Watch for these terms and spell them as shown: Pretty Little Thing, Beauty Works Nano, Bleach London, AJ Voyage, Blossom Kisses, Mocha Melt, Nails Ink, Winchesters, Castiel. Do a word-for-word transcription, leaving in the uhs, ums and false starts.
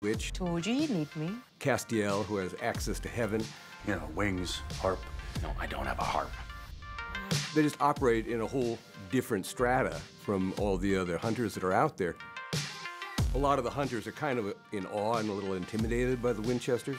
Which told you you'd need me. Castiel, who has access to heaven. You know, wings, harp. No, I don't have a harp. They just operate in a whole different strata from all the other hunters that are out there. A lot of the hunters are kind of in awe and a little intimidated by the Winchesters.